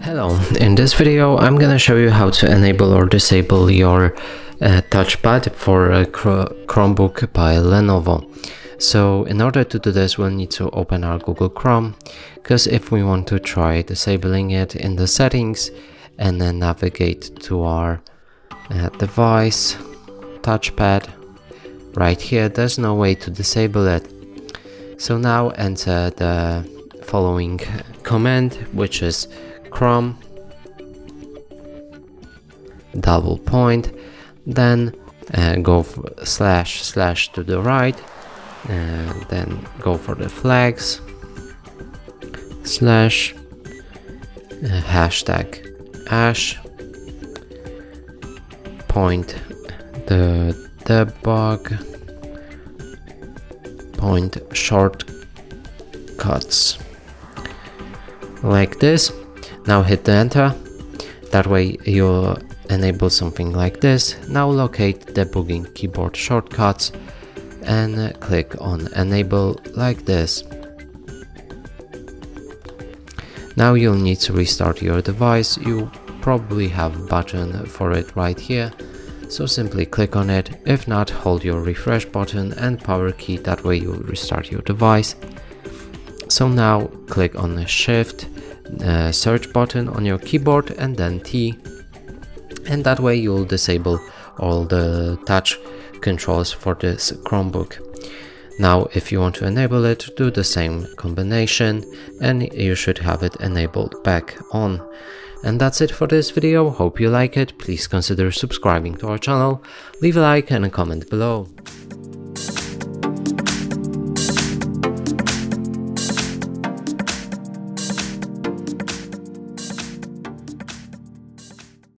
Hello, in this video I'm gonna show you how to enable or disable your touchpad for Chromebook by Lenovo. So in order to do this, we'll need to open our Google Chrome, because if we want to try disabling it in the settings and then navigate to our device, touchpad, right here, there's no way to disable it. So now enter the following command, which is Chrome : then go // to the right, and then go for the flags / # point the debug point shortcuts, like this. Now hit the enter. That way you'll enable something like this. Now locate debugging keyboard shortcuts and click on enable, like this. Now you'll need to restart your device. You probably have a button for it right here, so simply click on it. If not, hold your refresh button and power key, that way you'll restart your device. So now click on the shift search button on your keyboard and then T, and that way you'll disable all the touch controls for this Chromebook. Now if you want to enable it, do the same combination and you should have it enabled back on. And that's it for this video. Hope you like it. Please consider subscribing to our channel, leave a like and a comment below.